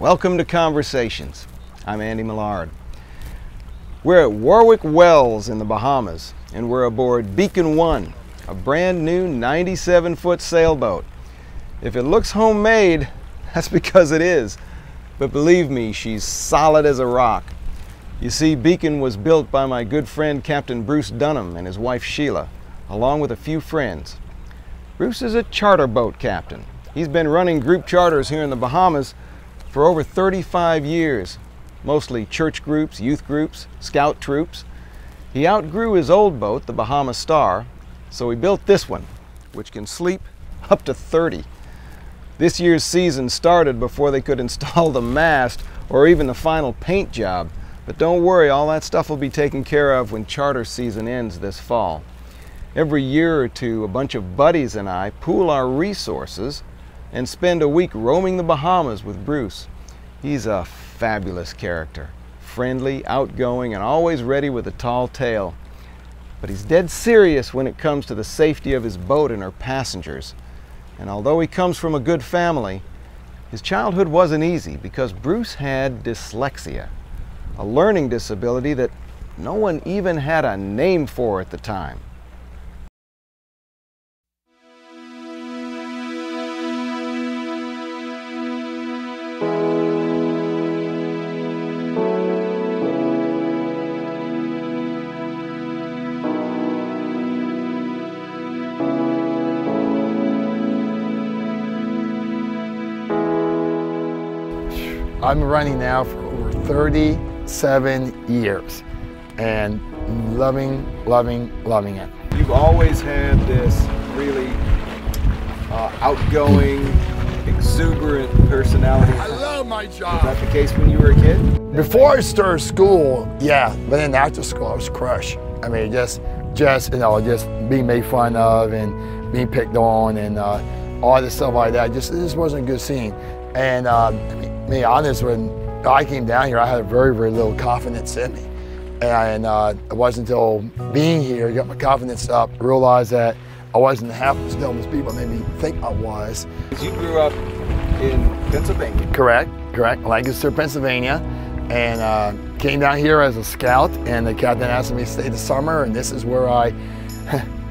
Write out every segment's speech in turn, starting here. Welcome to Conversations. I'm Andy Millard. We're at Warwick Wells in the Bahamas, and we're aboard Beacon Won, a brand new 97-foot sailboat. If it looks homemade, that's because it is. But believe me, she's solid as a rock. You see, Beacon was built by my good friend Captain Bruce Dunham and his wife Sheila, along with a few friends. Bruce is a charter boat captain. He's been running group charters here in the Bahamas for over 35 years, mostly church groups, youth groups, scout troops. He outgrew his old boat, the Bahamas Star, so he built this one, which can sleep up to 30. This year's season started before they could install the mast or even the final paint job, but don't worry, all that stuff will be taken care of when charter season ends this fall. Every year or two, a bunch of buddies and I pool our resources and spend a week roaming the Bahamas with Bruce. He's a fabulous character, friendly, outgoing, and always ready with a tall tale. But he's dead serious when it comes to the safety of his boat and her passengers. And although he comes from a good family, his childhood wasn't easy because Bruce had dyslexia, a learning disability that no one even had a name for at the time. I'm running now for over 37 years and loving it. You've always had this really outgoing, exuberant personality. I love my job. Was that the case when you were a kid? Before I started school, yeah, but then after school I was crushed. I mean, just you know, just being made fun of and being picked on and all this stuff like that. Just, it just wasn't a good scene. And to be honest, when I came down here, I had very little confidence in me. And it wasn't until being here, I got my confidence up, realized that I wasn't half as dumb as people made me think I was. You grew up in Pennsylvania. Correct, Lancaster, Pennsylvania. And came down here as a scout, and the captain asked me to stay the summer, and this is where I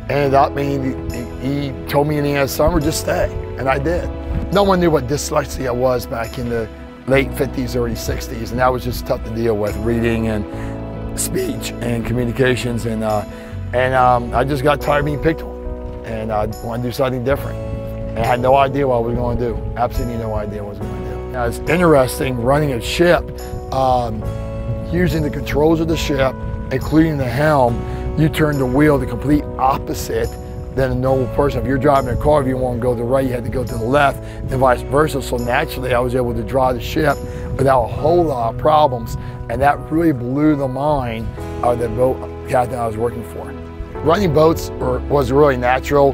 ended up. He told me in the end of summer, just stay, and I did. No one knew what dyslexia was back in the late 50s, early 60s, and that was just tough to deal with, reading and speech and communications, and I just got tired of being picked on, and I wanted to do something different. And I had no idea what I was going to do, absolutely no idea what I was going to do. Now, it's interesting running a ship, using the controls of the ship, including the helm. You turn the wheel the complete opposite than a normal person. If you're driving a car, if you want to go to the right, you had to go to the left, and vice versa. So naturally, I was able to drive the ship without a whole lot of problems, and that really blew the mind of the boat captain I was working for. Running boats was really natural.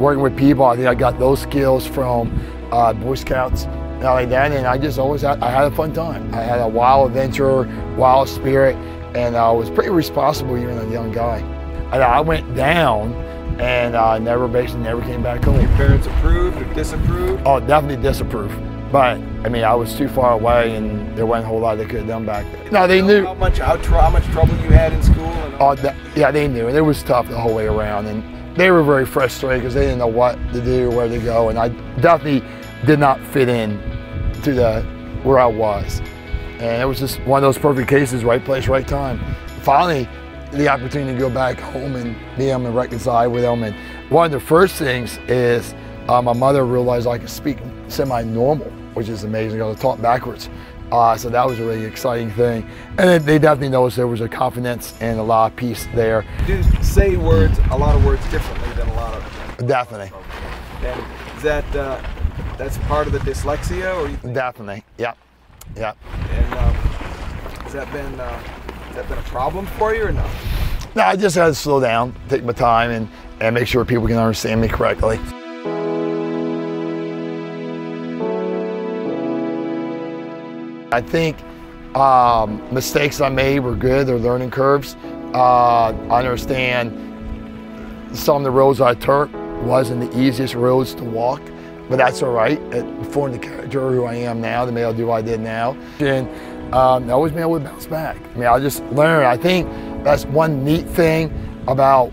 Working with people, I think I got those skills from Boy Scouts and all like that, and I just always I had a fun time. I had a wild adventure, wild spirit, and I was pretty responsible even as a young guy. And I went down and I never came back home. Your parents approved or disapproved? Oh, definitely disapproved. But I mean, I was too far away, and there wasn't a whole lot they could have done back then. No, they knew how much trouble you had in school. And all that. Yeah, they knew, and it was tough the whole way around, and they were very frustrated because they didn't know what to do, where to go, and I definitely did not fit in to where I was, and it was just one of those perfect cases, right place, right time. Finally, the opportunity to go back home and be able to reconcile with them. And one of the first things is my mother realized I could speak semi-normal, which is amazing. I was taught backwards. So that was a really exciting thing. And they definitely noticed there was a confidence and a lot of peace there. You do say words, a lot of words differently than a lot of... Definitely. And is that, that's part of the dyslexia? Or you think? Definitely, yeah. And has that been a problem for you or no? No, I just had to slow down, take my time, and make sure people can understand me correctly. I think mistakes I made were good, they're learning curves. I understand some of the roads I took wasn't the easiest roads to walk. But that's all right. It formed the character who I am now, the male who I did now. And I always been able to bounce back. I mean, I just learned. I think that's one neat thing about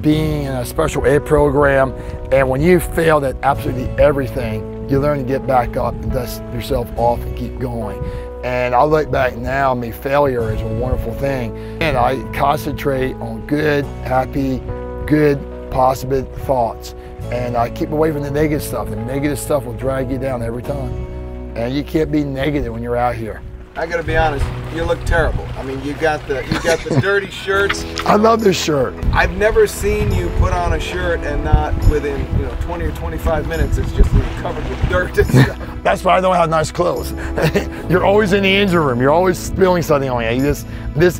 being in a special ed program. And when you failed at absolutely everything, you learn to get back up and dust yourself off and keep going. And I look back now, I mean, failure is a wonderful thing. And I concentrate on good, happy, good, positive thoughts. And I keep away from the negative stuff. The negative stuff will drag you down every time. And you can't be negative when you're out here. I gotta be honest, you look terrible. I mean, you got the dirty shirts. I love this shirt. I've never seen you put on a shirt and not within 20 or 25 minutes, it's just covered with dirt and stuff. That's why I don't have nice clothes. You're always in the engine room. You're always spilling something on you. This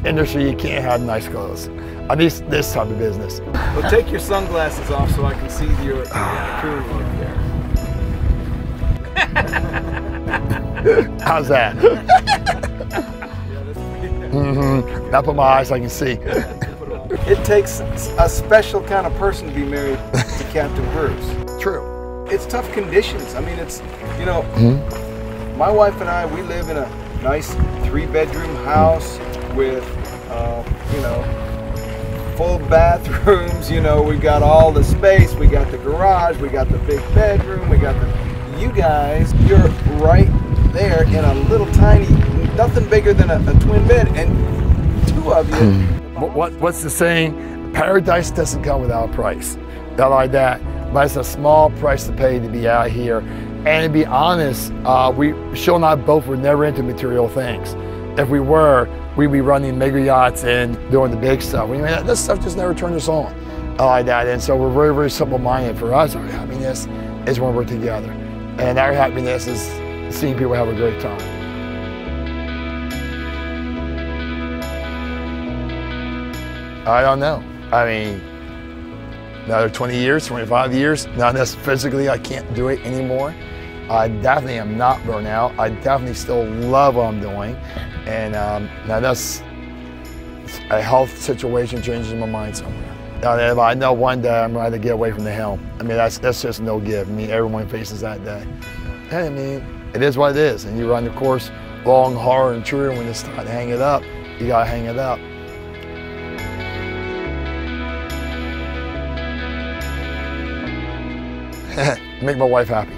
industry, you can't have nice clothes. At least this type of business. Well, take your sunglasses off so I can see you at the crew look there. How's that? Mm-hmm. Up in my eyes, I can see. It takes a special kind of person to be married to Captain Bruce. True. It's tough conditions. I mean, it's, my wife and I, we live in a nice 3-bedroom house with, full bathrooms. We got all the space. We got the garage. We got the big bedroom. We got the, you guys, you're right there in a little tiny, nothing bigger than a twin bed, and two of you. What's the saying? Paradise doesn't come without a price. Not like that, but it's a small price to pay to be out here. And to be honest, Sheila and I both were never into material things. If we were, we'd be running mega yachts and doing the big stuff. I mean, this stuff just never turned us on. I like that, and so we're very, very simple-minded. For us, our happiness is when we're together. And our happiness is seeing people have a great time. I don't know. I mean, another 20 years, 25 years, not unless physically I can't do it anymore. I definitely am not burnt out. I definitely still love what I'm doing. And now that's a health situation changes my mind somewhere. Now, if I know one day I'm going to get away from the helm. I mean, that's just no give. I mean, everyone faces that day. I mean, it is what it is. And you run the course long, hard, and true. And when it's time to hang it up, you got to hang it up. Make my wife happy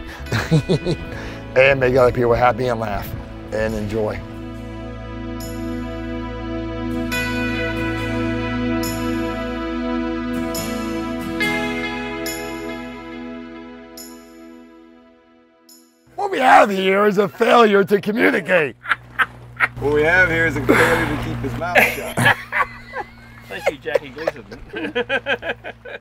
and make other people happy and laugh and enjoy. What we have here is a failure to communicate. What we have here is a failure to keep his mouth shut. Thank you, Jackie Gleason.